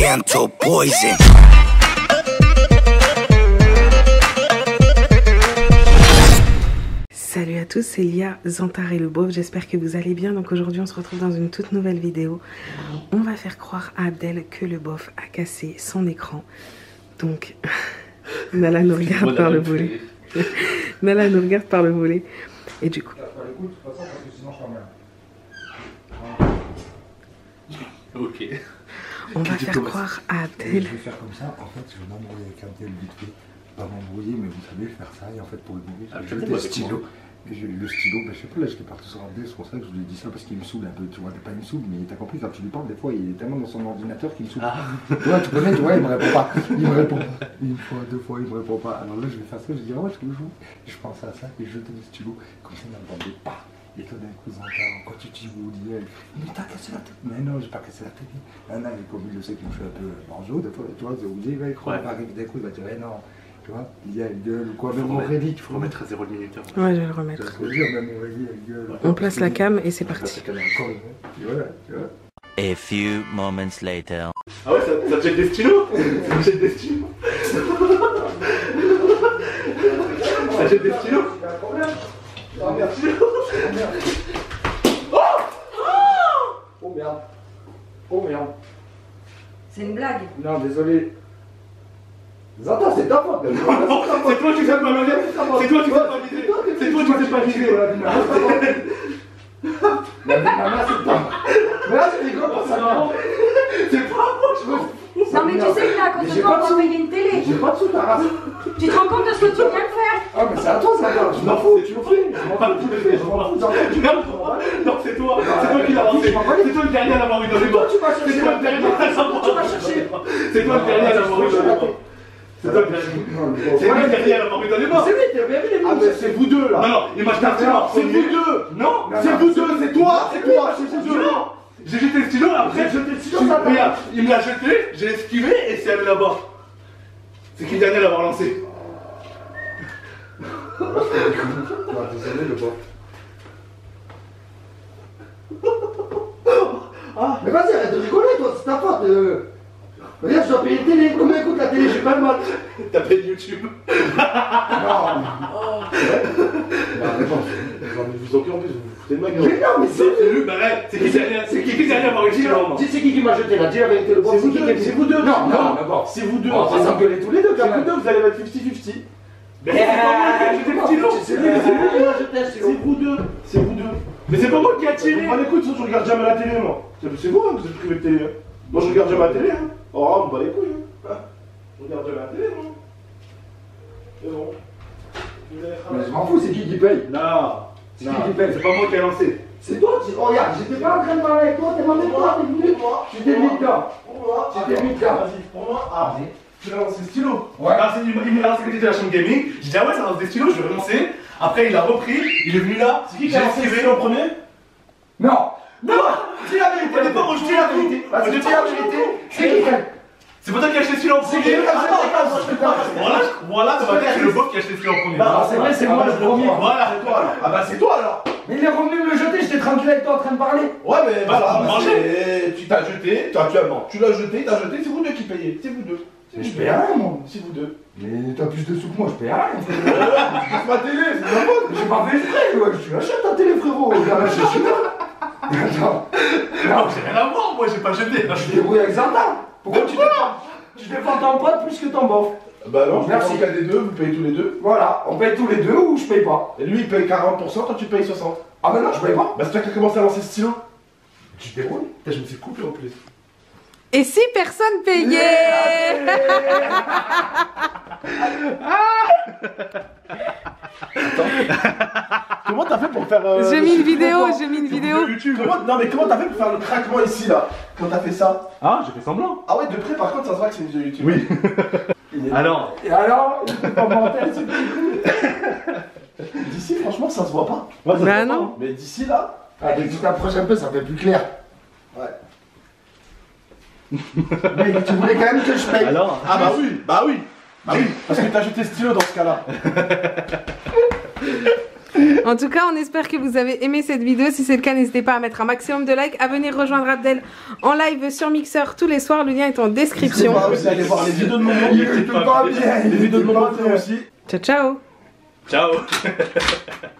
Oriental poison. Salut à tous, c'est Lia Zantar et Llebof, j'espère que vous allez bien. Donc aujourd'hui on se retrouve dans une toute nouvelle vidéo. On va faire croire à Abdel que Llebof a cassé son écran. Donc Nala nous regarde par le volet. Nala nous regarde par le volet. Et du coup... Ok. On va faire croire à Abdel. Je vais faire comme ça, en fait, je vais m'embrouiller avec Abdel vite fait. Pas m'embrouiller, mais vous savez, faire ça, et en fait, pour le bouger, je vais jeter le stylo. Et le stylo, ben, je sais pas, là, j'étais parti sur Abdel, c'est pour ça que je vous ai dit ça, parce qu'il me saoule un peu, tu vois, t'as pas il me saoule, mais t'as compris, quand tu lui parles, des fois, il est tellement dans son ordinateur qu'il me saoule. Ah. Tu vois, tu connais, tu vois, il me répond pas. Il me répond une fois, deux fois, il me répond pas. Alors là, je vais faire ça, je vais dire, oh, je le joue. Je pense à ça, et je jette le stylo, comme ça, il m'a demandé, pas. Et toi d'un coup, quand tu dis vous dites, mais t'as cassé la tête. Mais non, j'ai pas cassé la tête. Ah non, mais comme il le sait que je suis un peu banjo, des fois, tu vois, vous dites, il croit pas arriver d'un coup, il va dire, eh non, tu vois, il y a une gueule ou quoi, même Aurélie, il faut remettre à 0 le minuteur. Ouais, je vais le remettre. Je veux dire, même Aurélie, elle gueule. On place la cam et c'est parti. Tu vois, tu vois. A few moments later. Ah ouais, ça te jette des stylos. Ça te jette des stylos. Ça te jette des stylos. Oh merde. Oh merde. Oh, oh merde. Oh merde. C'est une blague. Non, désolé. Zantar, c'est ta faute. C'est toi qui fais pas l'enlever. C'est toi qui fais pas l'idée. C'est toi qui fais pas l'idée. La vie de ma mère, c'est toi. Mais là, c'est des gros pour ça. C'est pas moi, je veux. Non, mais tu sais, là, quand tu vas pour payer une télé. J'ai pas de sous, ta race. Tu te rends compte de ce que tu viens de faire? Ah, mais c'est à toi, Zantar, je m'en fous, tu m'en fous. Je m'en fous, Zantar. Non, c'est toi, qui l'as lancé. C'est toi le dernier à l'avoir eu dans les bras. C'est toi le dernier à l'avoir eu dans les bras. C'est toi le dernier à l'avoir eu dans les bras. C'est lui, t'es bien vu. Ah, mais c'est vous deux, là. Non, non, il m'a jeté un. C'est vous deux. Non, c'est vous deux, c'est toi, c'est vous deux. J'ai jeté le stylo, après, regarde, il me l'a jeté, j'ai esquivé et c'est allé là-bas. C'est qui le dernier à l'avoir lancé? Désolé, Llebof. Ah, mais vas-y, arrête de rigoler, toi, c'est ta faute. Regarde, je dois payer une télé. Combien écoute la télé? J'ai pas le mal. T'as payé YouTube. Non, vous en prie, en plus, vous foutez de ma gueule. Mais non, mais c'est lui, bah ouais, c'est qui le dernier à avoir eu le stylo? C'est qui m'a jeté la télé? C'est vous deux. Non, non, d'abord, c'est vous deux. On va s'engueuler tous les deux, quand même. Vous deux, vous allez mettre 50-50. Mais c'est pas moi qui a tiré le stylo. C'est vous deux. C'est vous deux. Mais c'est pas moi qui a tiré. Ah écoute, je regarde jamais la télé moi. C'est vous hein, vous êtes privé de télé. Moi je regarde jamais la télé hein. Oh on me bat les couilles hein. Je regarde jamais la télé moi. C'est bon. Mais je m'en fous, c'est qui paye? Non. C'est qui paye? C'est pas moi qui a lancé. C'est toi qui... Regarde, j'étais pas en train de parler avec toi, t'es pas avec toi, t'es venu. J'étais mis dedans. J'étais mis dedans. Vas-y, prends-moi. Ah tu l'as lancé le stylo. Ouais. Il m'a lancé de la chambre gaming. J'ai dit ah ouais ça lance des stylos, je vais lancer. Après il a repris, il est venu là. C'est qui a lancé le stylo en premier? Non. Non. Dis la vérité. On n'est pas rejeté la vérité. Vas-y, dis la vérité. C'est qui? C'est pas toi qui a acheté celui-là en premier. Voilà, ça va dire que c'est Llebof qui a acheté celui-là en premier. Non, c'est vrai, c'est moi le premier. Voilà, c'est toi alors. Ah bah c'est toi alors. Mais il est revenu me le jeter, j'étais tranquille avec toi en train de parler. Ouais, mais voilà, manger. Tu t'as jeté, tu l'as jeté, t'as jeté, c'est vous deux qui payez, c'est vous deux. Mais je paye rien, moi. C'est vous deux. Mais t'as plus de sous que moi, je paye rien. Ma télé, c'est la bonne. J'ai pas fait exprès, je suis achète ta télé, frérot. Attends. Non, j'ai rien à voir, moi, j'ai pas jeté. Je débrouille avec Zantar. Pourquoi tu défends? Tu défends ton pote plus que ton bof. Bah non, merci. Qu'un des deux, vous payez tous les deux. Voilà, on paye tous les deux ou je paye pas. Et lui, il paye 40%, toi, tu payes 60%. Ah bah non, je paye pas. Bah c'est toi qui as commencé à lancer ce stylo. Tu débrouilles. Putain, je me suis coupé en plus. Et si personne payait? Comment t'as fait pour faire... j'ai mis une vidéo, YouTube. Non mais comment t'as fait pour faire le craquement ici là? Quand t'as fait ça? Ah j'ai fait semblant. Ah ouais de près par contre ça se voit que c'est une vidéo YouTube. Oui. Alors? Et alors? D'ici franchement ça se voit pas. Bah non. Mais d'ici là... Dès que tu t'approches un peu ça fait plus clair. Ouais. Mais tu voulais quand même que je paye. Alors, ah bah oui, parce que t'as jeté ce stylo dans ce cas-là. En tout cas, on espère que vous avez aimé cette vidéo. Si c'est le cas, n'hésitez pas à mettre un maximum de likes, à venir rejoindre Abdel en live sur Mixer tous les soirs. Le lien est en description. Vous allez voir les vidéos de mon montré aussi. Ciao, ciao. Ciao.